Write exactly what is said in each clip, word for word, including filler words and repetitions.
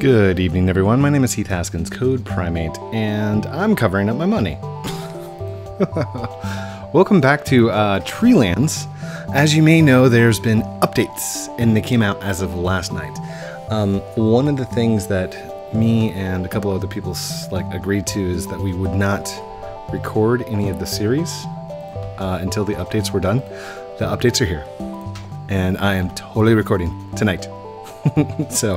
Good evening, everyone. My name is Heath Haskins, Code Primate, and I'm covering up my money. Welcome back to uh, TreeLands. As you may know, there's been updates, and they came out as of last night. Um, one of the things that me and a couple other people like agreed to is that we would not record any of the series uh, until the updates were done. The updates are here, and I am totally recording tonight. So,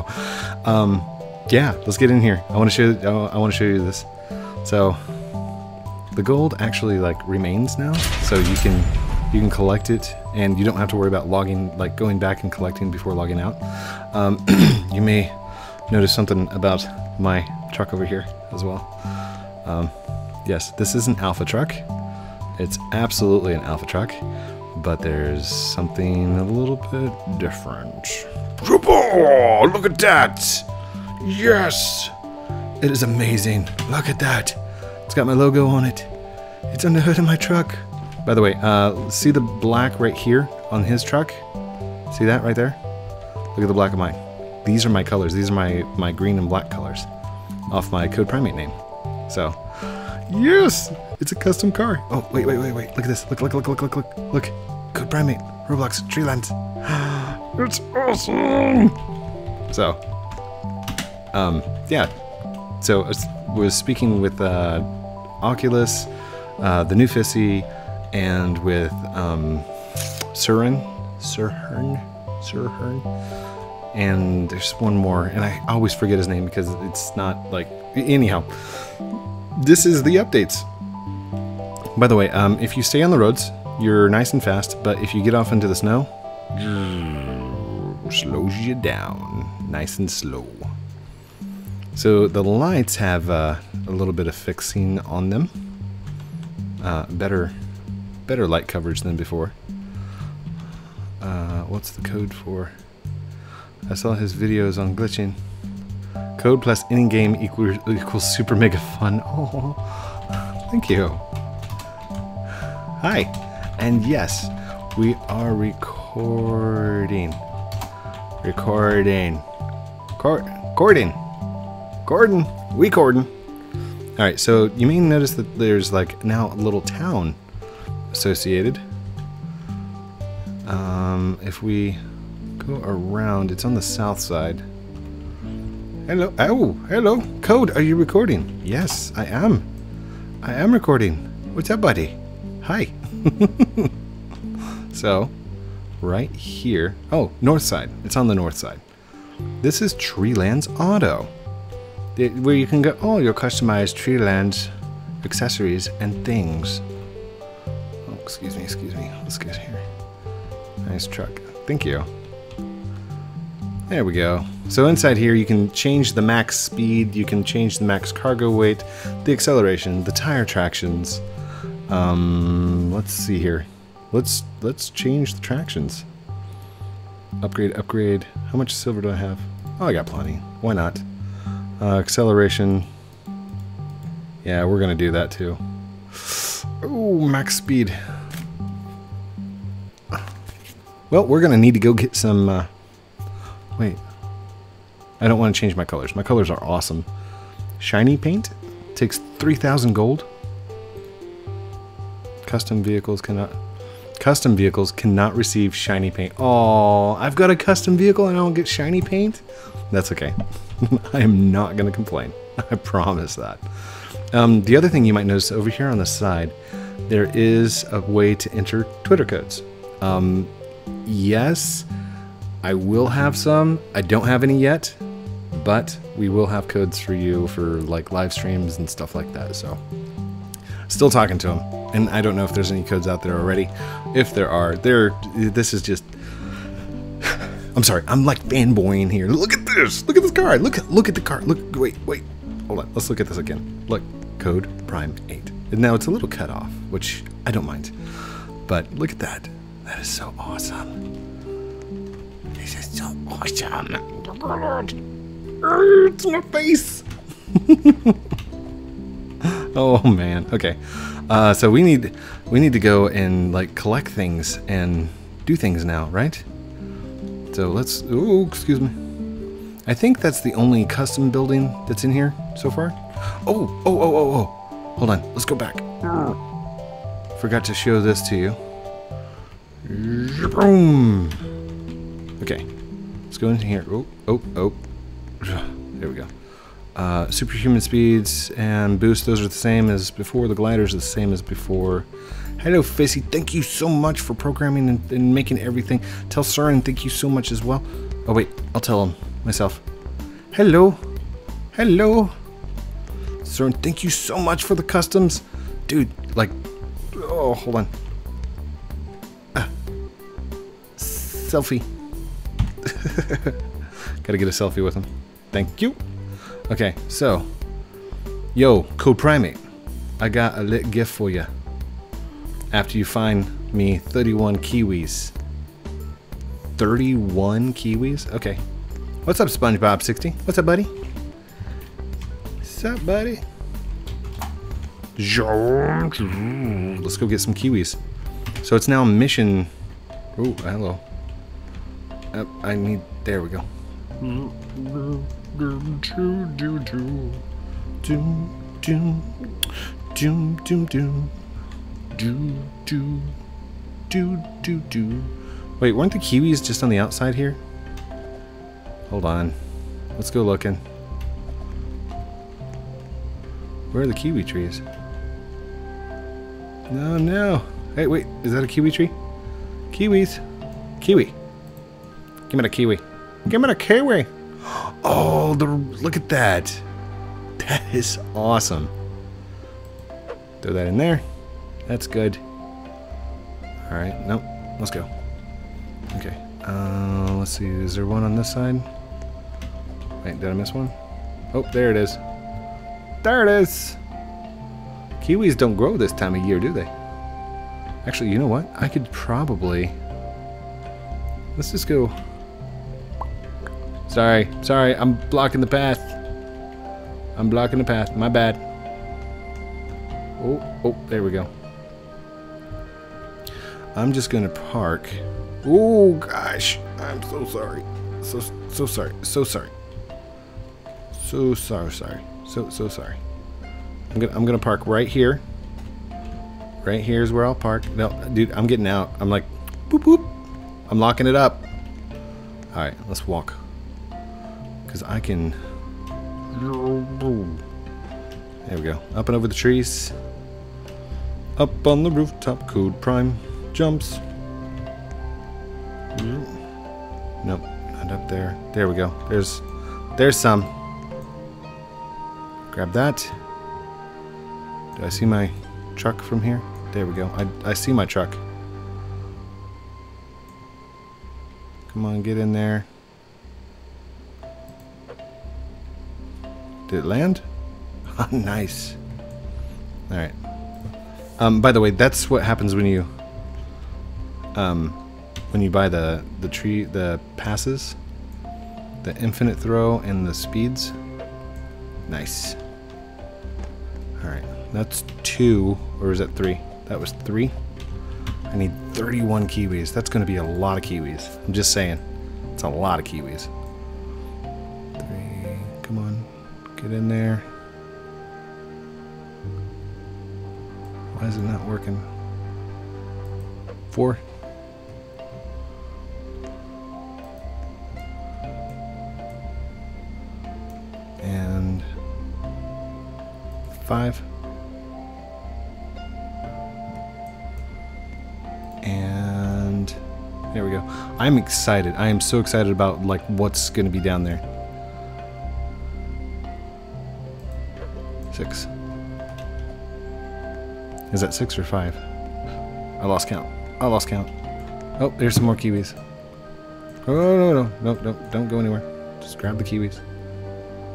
um, yeah, let's get in here. I want to show. You, I want to show you this. So, the gold actually like remains now, so you can you can collect it, and you don't have to worry about logging, like going back and collecting before logging out. Um, you may notice something about my truck over here as well. Um, yes, this is an alpha truck. It's absolutely an alpha truck, but there's something a little bit different. Zupum! Look at that! Yes! It is amazing. Look at that. It's got my logo on it. It's on the hood of my truck. By the way, uh, see the black right here on his truck? See that right there? Look at the black of mine. These are my colors. These are my, my green and black colors off my Code Primate name. So, yes! It's a custom car. Oh, wait, wait, wait, wait. Look at this. Look, look, look, look, look, look. Look. Code Primate. Roblox. TreeLands. It's awesome! So, um, yeah. So, I was speaking with uh, Oculus, uh, the new Fissy, and with um, Surin. Surin? Surin? And there's one more, and I always forget his name because it's not like. Anyhow, this is the updates. By the way, um, if you stay on the roads, you're nice and fast, but if you get off into the snow, slows you down nice and slow. So the lights have uh, a little bit of fixing on them, uh, better better light coverage than before. Uh, what's the code for? I saw his videos on glitching. Code plus any game equals, equals super mega fun. Oh, thank you. Hi, and yes, we are recording. Recording. Cord Cordon. Cordon. We cordon. Alright, so you may notice that there's like now a little town associated. Um, if we go around, it's on the south side. Hello. Oh, hello. Code, are you recording? Yes, I am. I am recording. What's up, buddy? Hi. So, right here. Oh, north side. It's on the north side. This is TreeLands Auto, it, where you can get all your customized TreeLands accessories and things. Oh, excuse me, excuse me. Let's get here. Nice truck. Thank you. There we go. So inside here, you can change the max speed. You can change the max cargo weight, the acceleration, the tire tractions. Um, let's see here. Let's let's change the tractions. Upgrade, upgrade. How much silver do I have? Oh, I got plenty. Why not? Uh, acceleration. Yeah, we're gonna do that too. Oh, max speed. Well, we're gonna need to go get some. Uh, wait. I don't want to change my colors. My colors are awesome. Shiny paint takes three thousand gold. Custom vehicles cannot. Custom vehicles cannot receive shiny paint. Oh, I've got a custom vehicle and I don't get shiny paint? That's okay. I am not going to complain. I promise that. Um, the other thing you might notice over here on the side, there is a way to enter Twitter codes. Um, yes, I will have some. I don't have any yet, but we will have codes for you for like live streams and stuff like that. So, still talking to them. And I don't know if there's any codes out there already. If there are, there. This is just. I'm sorry. I'm like fanboying here. Look at this. Look at this car. Look. Look at the car. Look. Wait. Wait. Hold on. Let's look at this again. Look. Code Primate. And now it's a little cut off, which I don't mind. But look at that. That is so awesome. This is so awesome. Oh my God. It's my face. Oh man. Okay. Uh, so we need we need to go and like collect things and do things now, right? So let's. Oh, excuse me. I think that's the only custom building that's in here so far. Oh, oh, oh, oh, oh. Hold on, let's go back. Forgot to show this to you. Okay, let's go into here. Oh, oh, oh. There we go. Uh, superhuman speeds and boost, those are the same as before. The gliders are the same as before. Hello, Fissy. Thank you so much for programming and, and making everything. Tell Surin thank you so much as well. Oh, wait. I'll tell him myself. Hello. Hello. Surin, thank you so much for the customs. Dude, like... Oh, hold on. Ah. Selfie. Gotta get a selfie with him. Thank you. Okay, so, yo, Code Primate, I got a lit gift for you. After you find me thirty-one kiwis. thirty-one kiwis? Okay. What's up, SpongeBob sixty? What's up, buddy? What's up, buddy? Let's go get some kiwis. So it's now mission. Oh, hello. Oh, I need. There we go. Doom, doom, doom, doom, doom, doom, doom, doom, doom, doom, doom, doom, doom. Wait, weren't the kiwis just on the outside here? Hold on, let's go looking. Where are the kiwi trees? No, no. Hey, wait, is that a kiwi tree? Kiwis, kiwi. Give me the kiwi. Give me the kiwi. Oh, the, look at that. That is awesome. Throw that in there. That's good. All right. Nope. Let's go. Okay. Uh, let's see. Is there one on this side? Wait, did I miss one? Oh, there it is. There it is. Kiwis don't grow this time of year, do they? Actually, you know what? I could probably... Let's just go... Sorry, sorry, I'm blocking the path. I'm blocking the path, my bad. Oh, oh, there we go. I'm just gonna park. Oh gosh, I'm so sorry. So, so sorry, so sorry. So sorry, sorry, so, so sorry. I'm gonna, I'm gonna park right here. Right here is where I'll park. No, dude, I'm getting out. I'm like, boop, boop. I'm locking it up. All right, let's walk. Because I can... There we go. Up and over the trees. Up on the rooftop, Code Prime jumps. Nope, not up there. There we go. There's there's some. Grab that. Do I see my truck from here? There we go. I, I see my truck. Come on, get in there. Did it land? Nice. All right. Um, by the way, that's what happens when you um, when you buy the the tree the passes, the infinite throw and the speeds. Nice. All right, that's two, or is that three? That was three. I need thirty-one kiwis. That's going to be a lot of kiwis. I'm just saying, it's a lot of kiwis. Three. Come on. Get in there. Why is it not working? Four. And five. And there we go. I'm excited. I am so excited about like what's going to be down there. Six. Is that six or five? I lost count. I lost count. Oh, there's some more kiwis. Oh, no, no, no, no, no, don't go anywhere. Just grab the kiwis.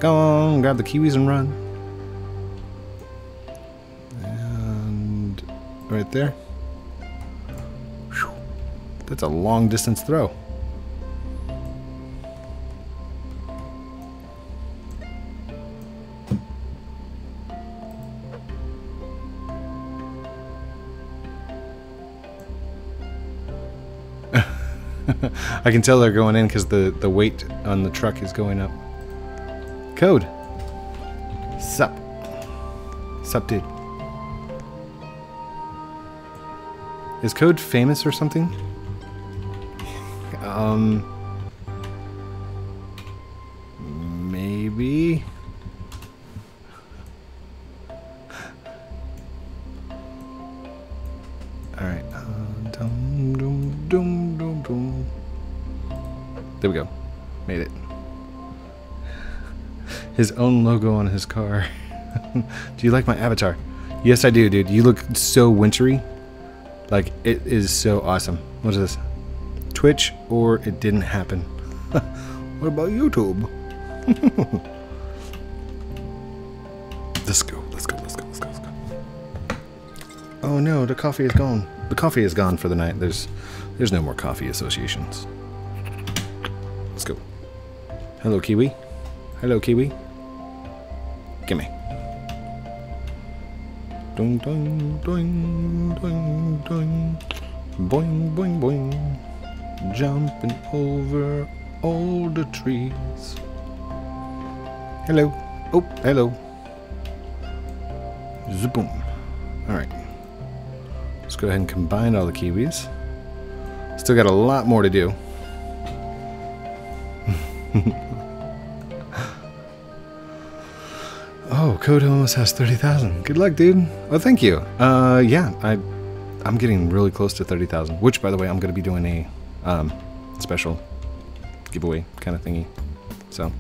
Go on, grab the kiwis and run. And right there. Whew. That's a long distance throw. I can tell they're going in because the, the weight on the truck is going up. Code. Sup. Sup, dude. Is Code famous or something? Um... Maybe? Alright. Uh, dum, dum, dum, dum, dum. There we go. Made it. His own logo on his car. Do you like my avatar? Yes, I do, dude. You look so wintry. Like, it is so awesome. What is this? Twitch or it didn't happen. What about YouTube? Let's go, let's go, let's go, let's go, let's go. Oh no, the coffee is gone. The coffee is gone for the night. There's there's no more coffee associations. Let's go. Hello, Kiwi. Hello, Kiwi. Gimme. Doing, doing, doing, doing, doing. Boing, boing, boing. Jumping over all the trees. Hello. Oh, hello. Zupum. Alright. Let's go ahead and combine all the kiwis. Still got a lot more to do. Oh, Code almost has thirty thousand. Good luck, dude. Well, thank you. Uh, yeah, I, I'm getting really close to thirty thousand, which, by the way, I'm going to be doing a um, special giveaway kind of thingy. So...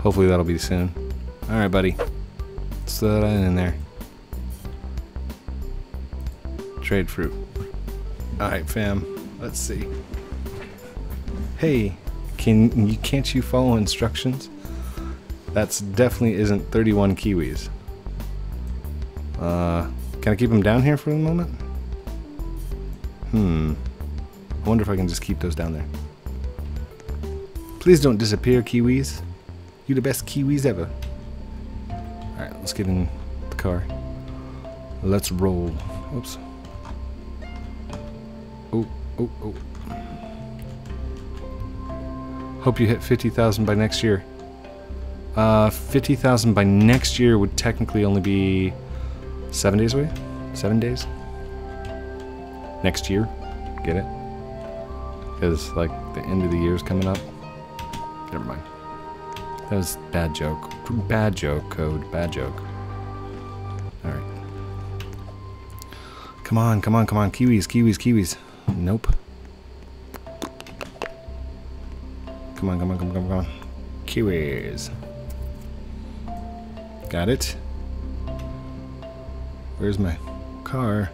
hopefully that'll be soon. Alright, buddy. Let's throw that in there. Trade fruit. Alright, fam. Let's see. Hey, can you can't you follow instructions? That's definitely isn't thirty-one kiwis. Uh, can I keep them down here for the moment? Hmm. I wonder if I can just keep those down there. Please don't disappear, kiwis. You the best kiwis ever. Alright, let's get in the car. Let's roll. Oops. Oh, oh, oh. Hope you hit fifty thousand by next year. Uh, fifty thousand by next year would technically only be seven days away? Seven days? Next year? Get it? Because, like, the end of the year is coming up. Never mind. That was a bad joke. Bad joke, Code. Bad joke. Alright. Come on, come on, come on. Kiwis, kiwis, kiwis. Nope. Come on, come on, come on, come on. Kiwis. Got it. Where's my car?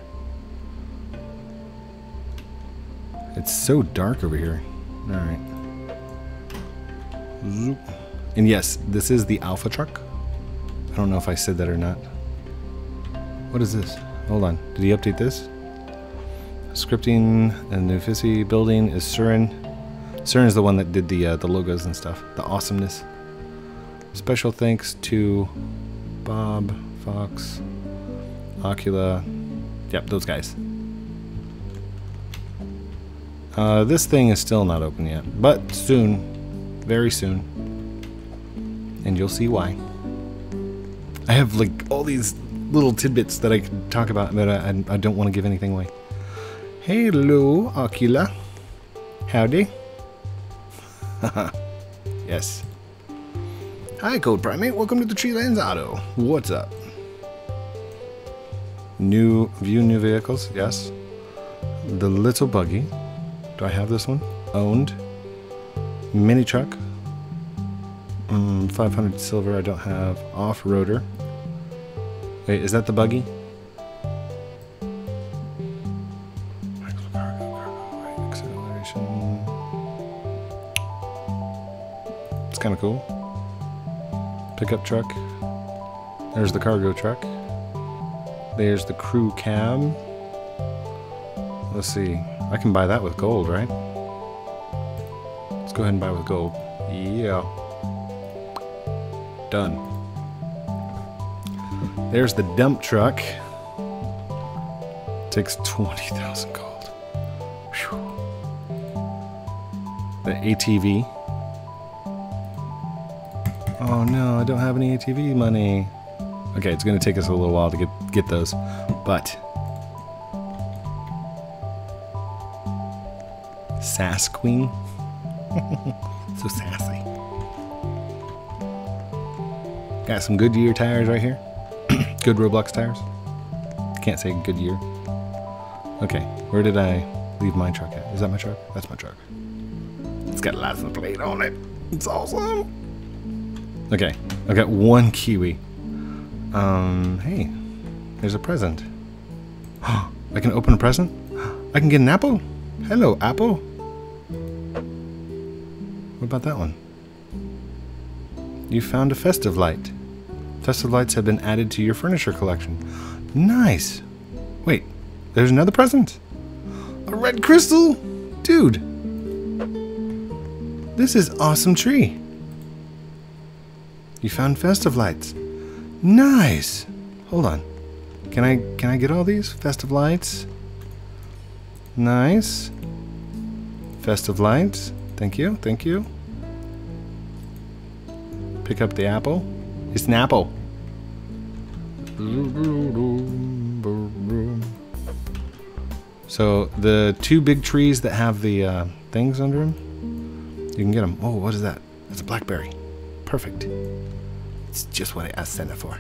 It's so dark over here. Alright. Zoop. And yes, this is the Alpha truck. I don't know if I said that or not. What is this? Hold on. Did he update this? Scripting and new Fissy building is Surin. Surin is the one that did the uh, the logos and stuff. The awesomeness. Special thanks to Bob, Fox, Oculus. Yep, those guys. Uh, this thing is still not open yet, but soon, very soon. And you'll see why. I have like all these little tidbits that I could talk about, but I, I don't want to give anything away. Hello, Ocula. Howdy. Yes. Hi, Code Primate. Welcome to the TreeLands Auto. What's up? New view, new vehicles. Yes. The little buggy. Do I have this one? Owned. Mini truck. Mm, five hundred silver, I don't have. Off-roader. Wait, is that the buggy? Acceleration. It's kind of cool. Pickup truck. There's the cargo truck. There's the crew cab. Let's see. I can buy that with gold, right? Let's go ahead and buy with gold. Yeah. Done. There's the dump truck. Takes twenty thousand gold. Whew. the A T V. Oh no, I don't have any A T V money. Okay, it's gonna take us a little while to get get those, but Sass Queen. So sassy. Got some Goodyear tires right here. Good Roblox tires. Can't say Goodyear. Okay, where did I leave my truck at? Is that my truck? That's my truck. It's got a license plate on it. It's awesome. Okay, I got one kiwi. Um, hey, there's a present. I can open a present? I can get an apple? Hello, apple. What about that one? You found a festive light. Festive lights have been added to your furniture collection. Nice. Wait, there's another present. A red crystal. Dude. This is awesome tree. You found festive lights. Nice. Hold on. Can I can I get all these festive lights? Nice. Festive lights. Thank you. Thank you. Pick up the apple. It's an apple. So the two big trees that have the uh, things under them, you can get them. Oh, what is that? That's a blackberry. Perfect. It's just what I asked Santa for.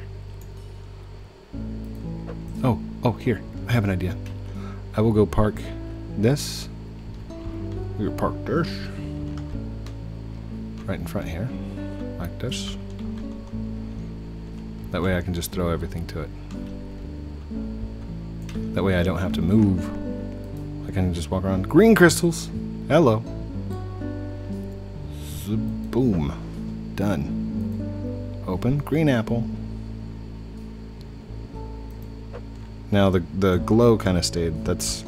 Oh, oh, here. I have an idea. I will go park this. We'll park this. Right in front here. Like this. That way I can just throw everything to it. That way I don't have to move. I can just walk around. Green crystals! Hello. Boom. Done. Open. Green apple. Now the, the glow kind of stayed. That's...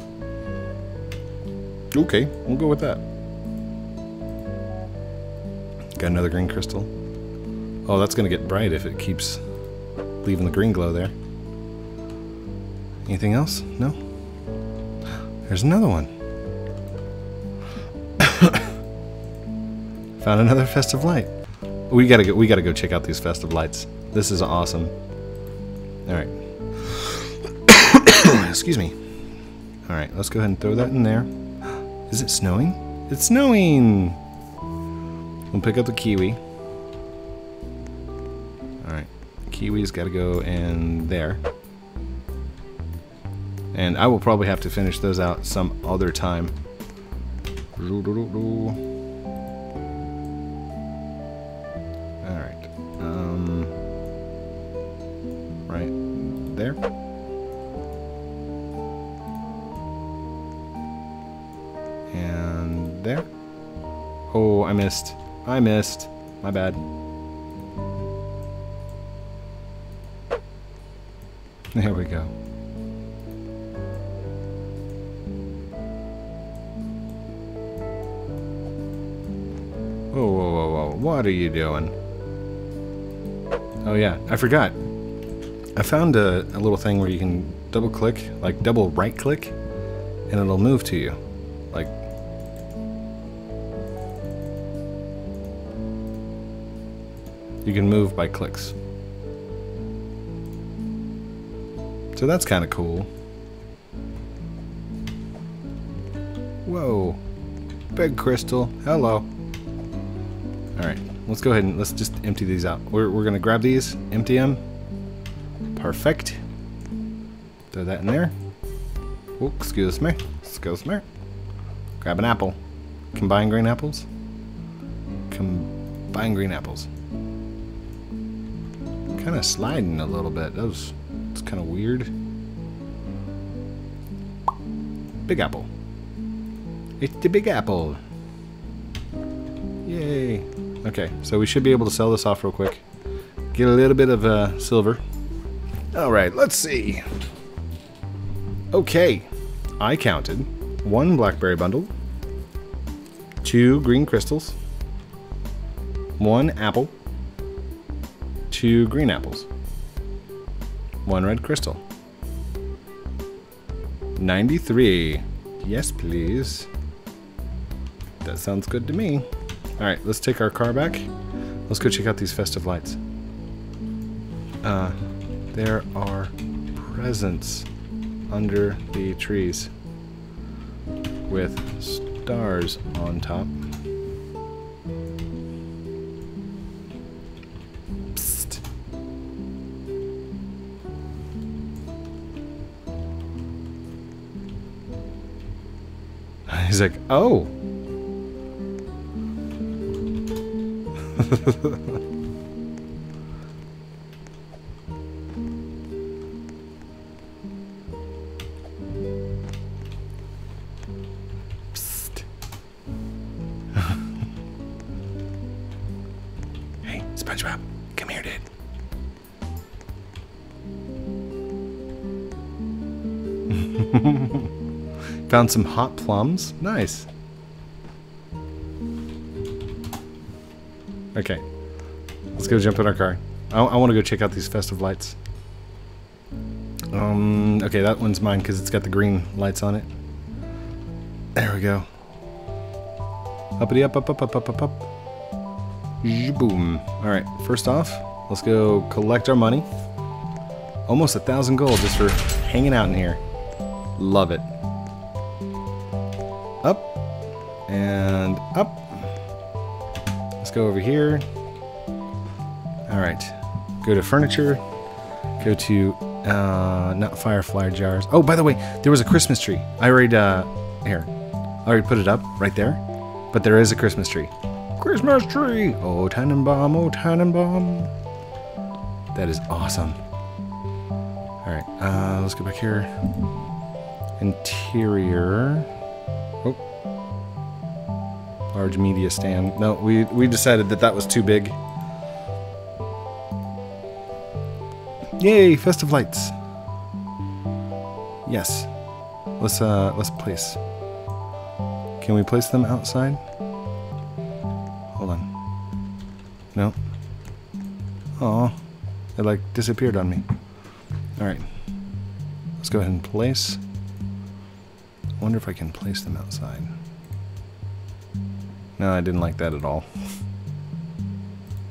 okay, we'll go with that. Got another green crystal. Oh, that's going to get bright if it keeps leaving the green glow there. Anything else? No? There's another one. Found another festive light. We gotta go. We gotta go check out these festive lights. This is awesome. All right. Excuse me. All right. Let's go ahead and throw that in there. Is it snowing? It's snowing. We'll pick up the kiwi. All right. Kiwi's gotta go in there. And I will probably have to finish those out some other time. There. And there. Oh, I missed. I missed. My bad. There we go. Whoa, whoa, whoa, whoa. What are you doing? Oh, yeah. I forgot. I found a, a little thing where you can double click, like double right click, and it'll move to you. Like. You can move by clicks. So that's kind of cool. Whoa. Big crystal. Hello. Alright, let's go ahead and let's just empty these out. We're, we're going to grab these, empty them. Perfect. Throw that in there. Oh, excuse me. Excuse me. Grab an apple. Combine green apples. Combine green apples. Kind of sliding a little bit. That was, it's kind of weird. Big apple. It's the big apple. Yay. Okay, so we should be able to sell this off real quick. Get a little bit of uh, silver. Alright, let's see. Okay, I counted one blackberry bundle, two green crystals, one apple, two green apples, one red crystal. ninety-three. Yes, please. That sounds good to me. All right, let's take our car back. Let's go check out these festive lights. Uh, there are presents under the trees with stars on top. Psst. He's like, oh. Psst. Hey, SpongeBob, come here, dude. Found some hot plums. Nice. Okay, let's go jump in our car. I, I want to go check out these festive lights. Um, okay, that one's mine because it's got the green lights on it. There we go. Uppity up, up, up, up, up, up, up. Zupum. All right, first off, let's go collect our money. Almost a thousand gold just for hanging out in here. Love it. Up and up. Let's go over here. All right, go to furniture, go to uh, not firefly jars. Oh, by the way, there was a Christmas tree. I already, uh, here, I already put it up right there, but there is a Christmas tree. Christmas tree, oh Tannenbaum, oh Tannenbaum. That is awesome. All right, uh, let's go back here. Interior. Large media stand. No, we, we decided that that was too big. Yay, festive lights. Yes. Let's, uh, let's place. Can we place them outside? Hold on. No. Aw. It, like, disappeared on me. Alright. Let's go ahead and place. I wonder if I can place them outside. No, I didn't like that at all.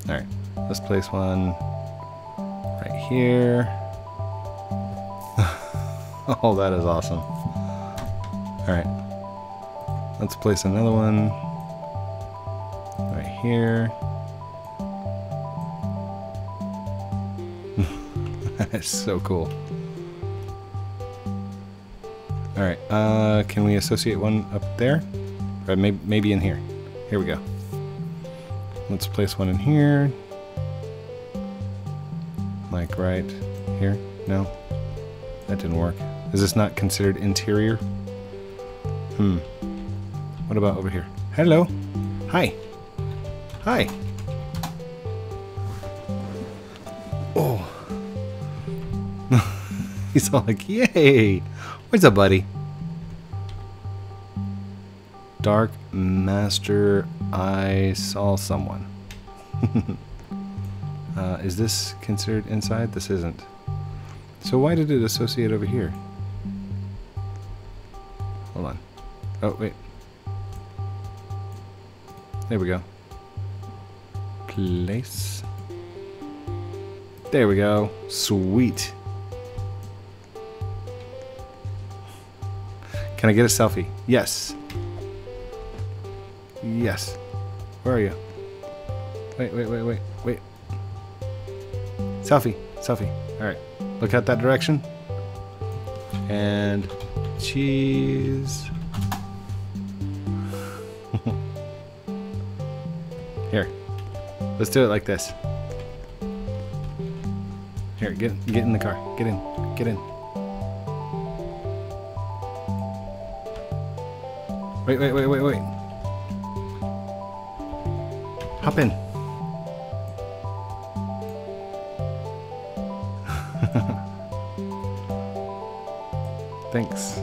Alright, let's place one right here. Oh, that is awesome. Alright, let's place another one right here. That's so cool. Alright, uh, can we associate one up there? Or maybe, maybe in here. Here we go. Let's place one in here. Like right here. No, that didn't work. Is this not considered interior? Hmm. What about over here? Hello. Hi. Hi. Oh. He's all like, yay. What's up, buddy? Dark Master, I saw someone. uh, is this considered inside? This isn't. So why did it associate over here? Hold on. Oh, wait. There we go. Place. There we go. Sweet. Can I get a selfie? Yes. Yes. Where are you? Wait, wait, wait, wait, wait. Selfie, selfie. All right. Look out that direction. And cheese. Here. Let's do it like this. Here, get get in the car. Get in. Get in. Wait, wait, wait, wait, wait. Hop in. Thanks.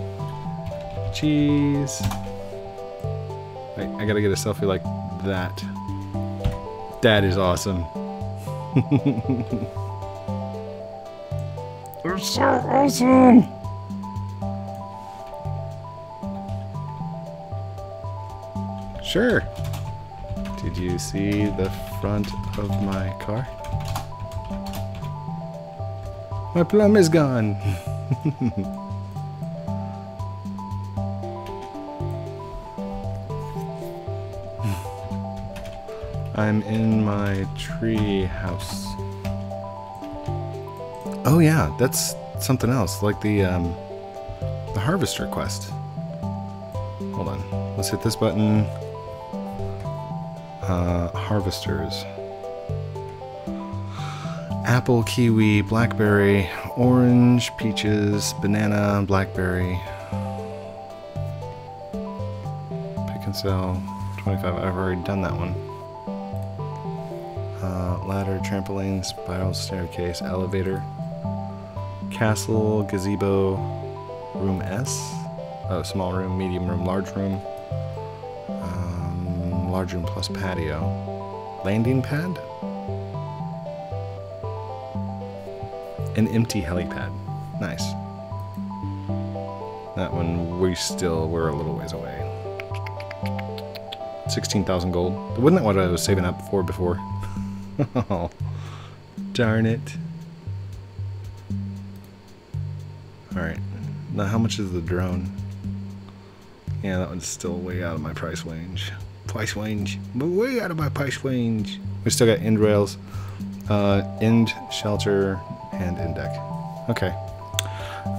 Cheese. Wait, I gotta get a selfie like that. That is awesome. They're so awesome. Sure. Did you see the front of my car? My plum is gone. I'm in my tree house. Oh yeah, that's something else, like the um, the harvester quest. Hold on, let's hit this button. Uh, harvesters. Apple, kiwi, blackberry, orange, peaches, banana, blackberry. Pick and sell, twenty-five, I've already done that one. Uh, ladder, trampoline, spiral staircase, elevator. Castle, gazebo, room S. Oh, small room, medium room, large room. Um, large room plus patio. Landing pad? An empty helipad. Nice. That one, we still were a little ways away. sixteen thousand gold. Wasn't that what I was saving up for before? Oh, darn it. Alright, now how much is the drone? Yeah, that one's still way out of my price range. Price range, but way out of my price range. We still got end rails, uh, end shelter, and end deck. Okay.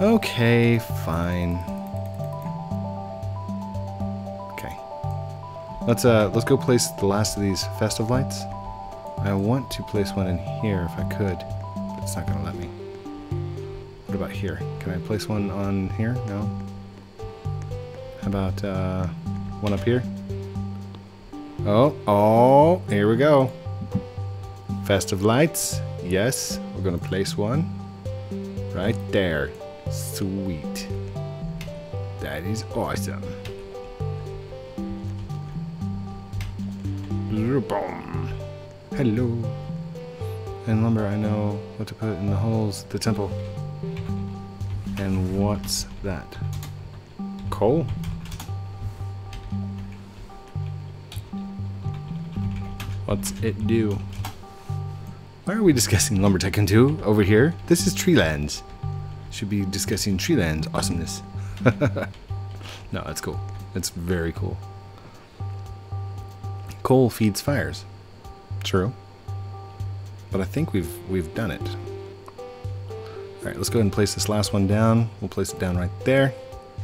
Okay, fine. Okay. Let's uh, let's go place the last of these festive lights. I want to place one in here if I could, but it's not gonna let me. What about here? Can I place one on here? No. How about uh, one up here? Oh, oh, here we go. Festive lights. Yes, we're gonna place one right there. Sweet. That is awesome. Zupum. Hello. And lumber, I know what to put in the holes. The temple. And what's that? Coal? What's it do? Why are we discussing Lumbertech two over here? This is TreeLands. Should be discussing TreeLands awesomeness. No, that's cool. That's very cool. Coal feeds fires. True. But I think we've we've done it. All right, let's go ahead and place this last one down. We'll place it down right there.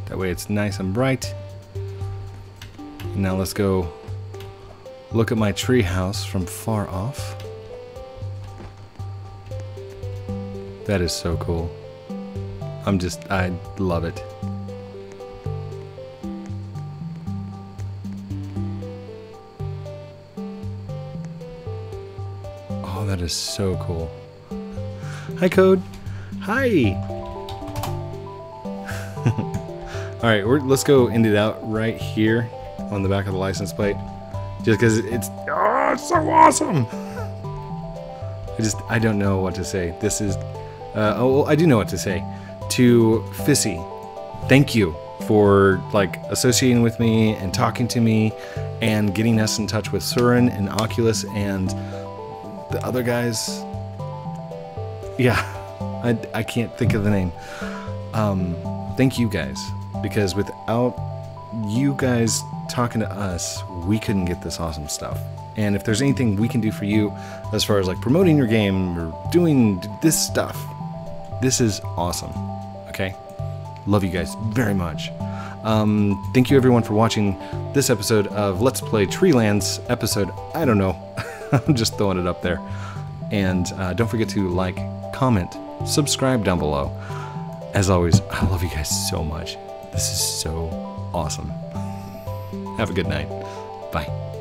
That way it's nice and bright. Now let's go look at my tree house from far off. That is so cool. I'm just, I love it. Oh, that is so cool. Hi, Code. Hi! Alright, let's go end it out right here on the back of the license plate. Just because it's, oh, it's so awesome! I just, I don't know what to say. This is, uh, oh, I do know what to say. To Fissy, thank you for, like, associating with me and talking to me and getting us in touch with Surin and Oculus and the other guys. Yeah. I, I can't think of the name. Um, thank you guys, because without you guys talking to us, we couldn't get this awesome stuff. And if there's anything we can do for you as far as like promoting your game or doing this stuff, this is awesome. Okay? Love you guys very much. Um, thank you everyone for watching this episode of Let's Play TreeLands episode. I don't know. I'm just throwing it up there. And uh, don't forget to like, comment, subscribe down below. As always, I love you guys so much. This is so awesome. Have a good night. Bye.